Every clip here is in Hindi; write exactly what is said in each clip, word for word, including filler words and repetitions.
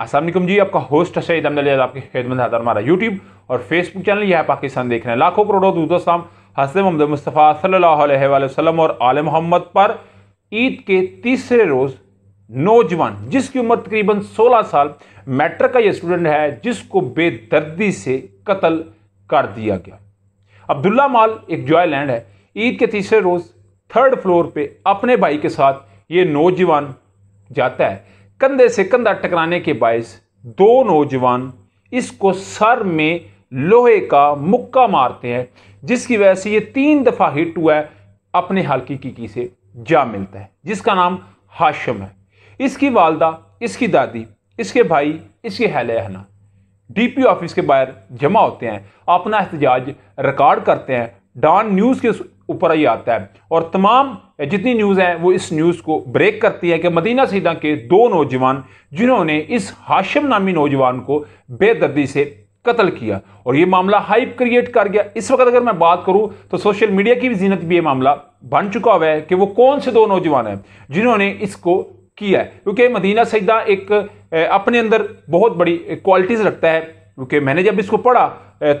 अस्सलाम वालेकुम जी, आपका होस्ट शहीद अहमद आपकी खिदमत हाजिर। हमारा यूट्यूब और फेसबुक चैनल यह है पाकिस्तान देख रहे हैं। लाखों करोड़ों दुरूद-ओ-सलाम हज़रत मोहम्मद मुस्तफ़ा सल्लल्लाहु अलैहि वसल्लम और आले मोहम्मद पर। ईद के तीसरे रोज़ नौजवान, जिसकी उम्र तकरीबन सोलह साल, मैट्रिक का ये स्टूडेंट है, जिसको बेदर्दी से कत्ल कर दिया गया। अब्दुल्ला माल एक जॉय लैंड है। ईद के तीसरे रोज़ थर्ड फ्लोर पर अपने भाई के साथ ये नौजवान जाता है। कंधे से कंधा टकराने के बायस दो नौजवान इसको सर में लोहे का मुक्का मारते हैं, जिसकी वजह से ये तीन दफ़ा हिट हुआ है, अपने हल्की कीकी से जा मिलता है, जिसका नाम हाशिम है। इसकी वालदा, इसकी दादी, इसके भाई, इसके अहले-अहना डीपी ऑफिस के बाहर जमा होते हैं, अपना एहतजाज रिकॉर्ड करते हैं। डॉन न्यूज़ के ऊपर ही आता है और तमाम जितनी न्यूज़ हैं वो इस न्यूज़ को ब्रेक करती है कि मदीना सईदा के दो नौजवान जिन्होंने इस हाशिम नामी नौजवान को बेदर्दी से कत्ल किया, और ये मामला हाइप क्रिएट कर गया। इस वक्त अगर मैं बात करूं तो सोशल मीडिया की भी जीनत भी ये मामला बन चुका हुआ है कि वो कौन से दो नौजवान हैं जिन्होंने इसको किया है, क्योंकि मदीना सईदा एक अपने अंदर बहुत बड़ी क्वालिटीज़ रखता है। क्योंकि मैंने जब इसको पढ़ा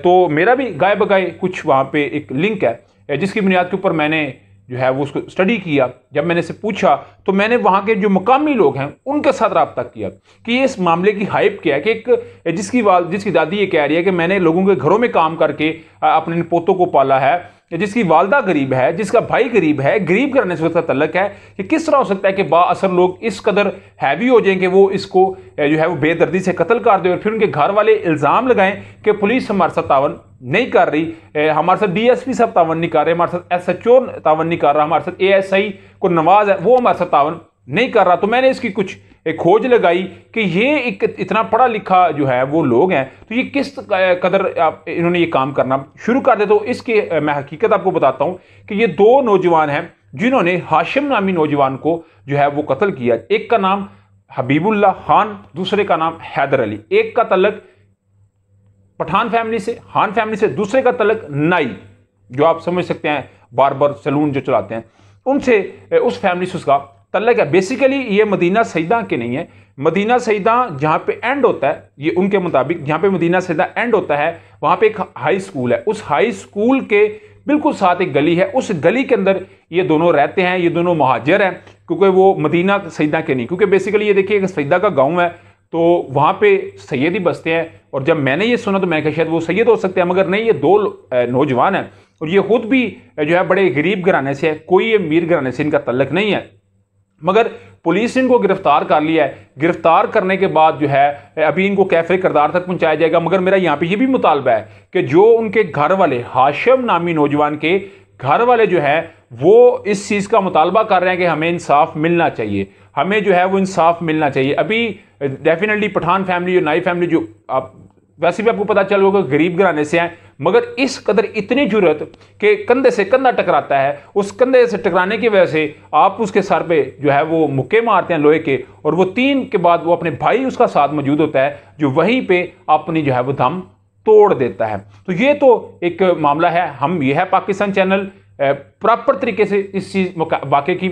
तो मेरा भी गाय बगाए कुछ वहाँ पर एक लिंक है, जिसकी बुनियाद के ऊपर मैंने जो है वो उसको स्टडी किया। जब मैंने इसे पूछा तो मैंने वहाँ के जो मकामी लोग हैं उनके साथ रब्ता किया कि ये इस मामले की हाइप क्या है कि एक जिसकी वाल जिसकी दादी ये कह रही है कि मैंने लोगों के घरों में काम करके अपने पोतों को पाला है, जिसकी वालदा गरीब है, जिसका भाई गरीब है, गरीब करने से उसका तल्लक है, कि किस तरह हो सकता है कि बाअसर लोग इस कदर हैवी हो जाएं कि वो इसको जो है वो बेदर्दी से कत्ल कर दे, और फिर उनके घर वाले इल्ज़ाम लगाएं कि पुलिस हमारे साथ तावन नहीं कर रही, हमारे साथ डीएसपी साहब तावन नहीं कर रहे, हमारे साथ एसएचओ तावन नहीं कर रहा, हमारे साथ एएसआई को नवाज है वो हमारे साथ तावन नहीं कर रहा। तो मैंने इसकी कुछ एक खोज लगाई कि ये एक इतना पढ़ा लिखा जो है वो लोग हैं, तो ये किस कदर आप इन्होंने ये काम करना शुरू कर दिया। तो इसकी मैं हकीकत आपको बताता हूँ कि ये दो नौजवान हैं जिन्होंने हाशिम नामी नौजवान को जो है वो कत्ल किया। एक का नाम हबीबुल्लाह खान, दूसरे का नाम हैदर अली। एक का तल्लक पठान फैमिली से, खान फैमिली से, दूसरे का तल्लक नाई, जो आप समझ सकते हैं बार्बर सैलून जो चलाते हैं, उनसे, उस फैमिली से उसका तल्लक है। बेसिकली ये मदीना सईदा के नहीं है। मदीना सईदा जहाँ पे एंड होता है, ये उनके मुताबिक जहाँ पे मदीना सईदा एंड होता है वहाँ पे एक हाई स्कूल है। उस हाई स्कूल के बिल्कुल साथ एक गली है। उस गली के अंदर ये दोनों रहते हैं। ये दोनों महाजर हैं, क्योंकि वो मदीना सईदा के नहीं, क्योंकि बेसिकली ये देखिए सईदा का गाँव है तो वहाँ पे सैयद ही बसते हैं। और जब मैंने ये सुना तो मैंने कहा शायद वो सैयद हो सकते हैं, मगर नहीं, ये दो नौजवान हैं और ये खुद भी जो है बड़े गरीब घराने से है, कोई अमीर घराने से इनका तल्लक नहीं है। मगर पुलिस ने इनको गिरफ्तार कर लिया है। गिरफ्तार करने के बाद जो है अभी इनको कैफे करदार तक पहुंचाया जाएगा। मगर मेरा यहाँ पे ये भी मुतालबा है कि जो उनके घर वाले, हाशिम नामी नौजवान के घर वाले जो है वो इस चीज़ का मुतालबा कर रहे हैं कि हमें इंसाफ मिलना चाहिए, हमें जो है वो इंसाफ मिलना चाहिए। अभी डेफिनेटली पठान फैमिली और नाई फैमिली जो आप वैसे भी आपको पता चल होगा गरीब घराने से हैं, मगर इस कदर इतनी जुर्रत कि कंधे से कंधा टकराता है, उस कंधे से टकराने की वजह से आप उसके सर पे जो है वो मुक्के मारते हैं लोहे के, और वो तीन के बाद वो अपने भाई उसका साथ मौजूद होता है जो वहीं पे अपनी जो है वो दम तोड़ देता है। तो ये तो एक मामला है। हम ये है पाकिस्तान चैनल प्रॉपर तरीके से इस चीज़ वाक़े की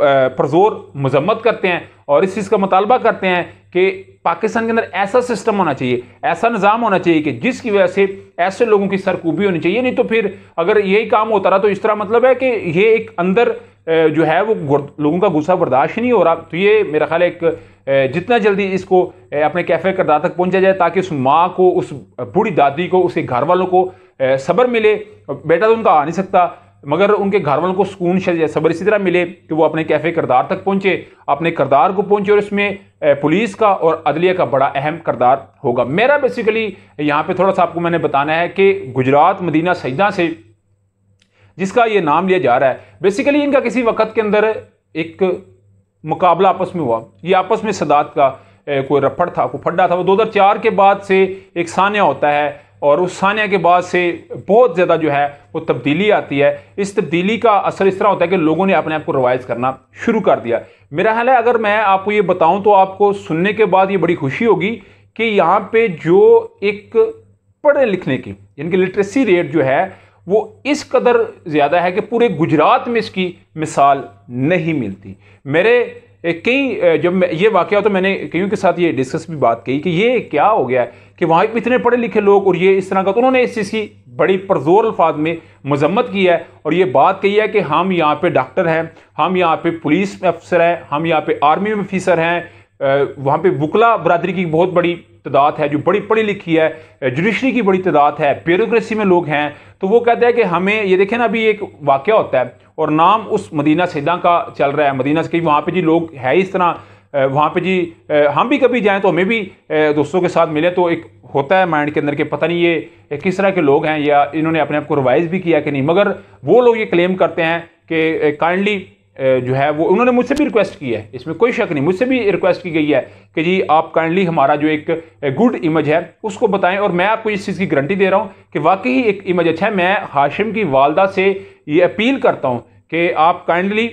परजोर मजम्मत करते हैं और इस चीज़ का मुतालबा करते हैं कि पाकिस्तान के अंदर ऐसा सिस्टम होना चाहिए, ऐसा निज़ाम होना चाहिए कि जिसकी वजह से ऐसे लोगों की सरकूबी होनी चाहिए। नहीं तो फिर अगर यही काम होता रहा तो इस तरह मतलब है कि ये एक अंदर जो है वो लोगों का गुस्सा बर्दाश्त नहीं हो रहा। तो ये मेरा ख्याल है एक जितना जल्दी इसको अपने कैफे करदार तक पहुंचा जाए ताकि उस माँ को, उस बूढ़ी दादी को, उसके घर वालों को सब्र मिले। बेटा तो उनका आ नहीं सकता, मगर उनके घर वालों को सुकून सब्र इसी तरह मिले कि वो अपने कैफे करदार तक पहुंचे, अपने करदार को पहुंचे, और इसमें पुलिस का और अदलिया का बड़ा अहम करदार होगा। मेरा बेसिकली यहाँ पे थोड़ा सा आपको मैंने बताना है कि गुजरात मदीना सईदा से जिसका ये नाम लिया जा रहा है, बेसिकली इनका किसी वक्त के अंदर एक मुकाबला आपस में हुआ। ये आपस में सदात का कोई रफड़ था, कोई फड्डा था। वो दो हज़ार चार के बाद से एक सानिया होता है और उस सानिया के बाद से बहुत ज़्यादा जो है वो तब्दीली आती है। इस तब्दीली का असर इस तरह होता है कि लोगों ने अपने आप को रवायत करना शुरू कर दिया। मेरा ख्याल है अगर मैं आपको ये बताऊं तो आपको सुनने के बाद ये बड़ी खुशी होगी कि यहाँ पे जो एक पढ़े लिखने की इनकी लिटरेसी रेट जो है वो इस कदर ज़्यादा है कि पूरे गुजरात में इसकी मिसाल नहीं मिलती। मेरे कई जब ये वाक़या तो मैंने कईयों के साथ ये डिस्कस भी बात की कि ये क्या हो गया है कि वहाँ इतने पढ़े लिखे लोग और ये इस तरह का, तो उन्होंने इस चीज़ की बड़ी परजोर अल्फाज में मजम्मत की है और ये बात कही है कि हम यहाँ पे डॉक्टर हैं, हम यहाँ पे पुलिस अफसर हैं, हम यहाँ पे आर्मी ऑफिसर हैं, वहाँ पे वकला बरदरी की बहुत बड़ी तादाद है जो बड़ी पढ़ी लिखी है, जुडिशरी की बड़ी तादाद है, ब्यूरोक्रेसी में लोग हैं। तो वो कहते हैं कि हमें ये देखें ना, अभी एक वाक़या होता है और नाम उस मदीना सईदा का चल रहा है, मदीना से कहीं वहाँ पे जी लोग है इस तरह, वहाँ पे जी हम भी कभी जाएं तो हमें भी दोस्तों के साथ मिले तो एक होता है माइंड के अंदर के पता नहीं ये किस तरह के लोग हैं या इन्होंने अपने आप को रिवाइज भी किया कि नहीं, मगर वो लोग ये क्लेम करते हैं कि काइंडली जो है वो, उन्होंने मुझसे भी रिक्वेस्ट की है, इसमें कोई शक नहीं, मुझसे भी रिक्वेस्ट की गई है कि जी आप काइंडली हमारा जो एक गुड इमेज है उसको बताएं। और मैं आपको इस चीज़ की गारंटी दे रहा हूं कि वाकई एक इमेज अच्छा है। मैं हाशिम की वालदा से ये अपील करता हूं कि आप काइंडली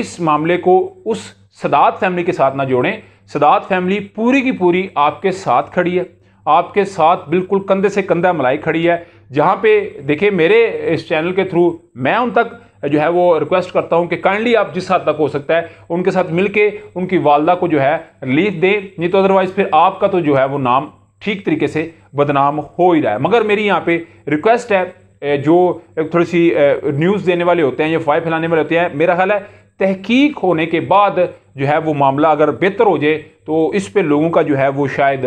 इस मामले को उस सदात फैमिली के साथ ना जोड़ें। सदात फैमिली पूरी की पूरी आपके साथ खड़ी है, आपके साथ बिल्कुल कंधे से कंधा मिलाई खड़ी है। जहाँ पे देखिए मेरे इस चैनल के थ्रू मैं उन तक जो है वो रिक्वेस्ट करता हूं कि काइंडली आप जिस हद तक हो सकता है उनके साथ मिलके उनकी वालदा को जो है रिलीफ दें, नहीं तो अदरवाइज़ फिर आपका तो जो है वो नाम ठीक तरीके से बदनाम हो ही रहा है। मगर मेरी यहाँ पे रिक्वेस्ट है, जो थोड़ी सी न्यूज़ देने वाले होते हैं या अफवाह फैलाने वाले होते हैं, मेरा ख्याल है तहकीक होने के बाद जो है वो मामला अगर बेहतर हो जाए तो इस पर लोगों का जो है वो शायद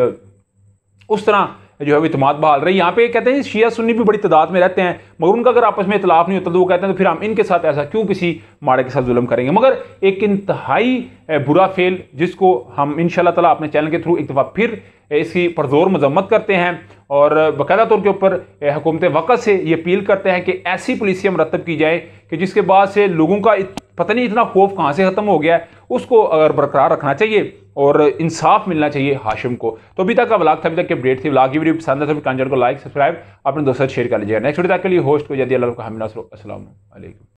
उस तरह जो है इतमाद बहाल रही। यहाँ पे कहते हैं शिया सुन्नी भी बड़ी तादाद में रहते हैं मगर उनका अगर आपस में इतलाफ नहीं होता तो वो कहते हैं तो फिर हम इनके साथ ऐसा क्यों किसी माड़े के साथ जुल्म करेंगे। मगर एक इंतहाई बुरा फेल जिसको हम इंशाअल्लाह ताला अपने चैनल के थ्रू एक दफ़ा फिर इसकी परजोर मजम्मत करते हैं और बाकायदा तौर के ऊपर हुकूमत वक़्त से ये अपील करते हैं कि ऐसी पुलिसिया मरतब की जाए कि जिसके बाद से लोगों का पता नहीं इतना खौफ कहाँ से ख़त्म हो गया है, उसको अगर बरकरार रखना चाहिए और इंसाफ मिलना चाहिए हाशिम को। तो अभी तक का व्लॉग था, अभी तक की अपडेट थी। व्लॉग की वीडियो पसंद आए तो कंटेंट को लाइक सब्सक्राइब अपने दोस्तों शेयर कर लीजिएगा। नेक्स्ट वीडियो तक के लिए होस्ट को जल्दी अल्लाह का हामीना। अस्सलाम वालेकुम।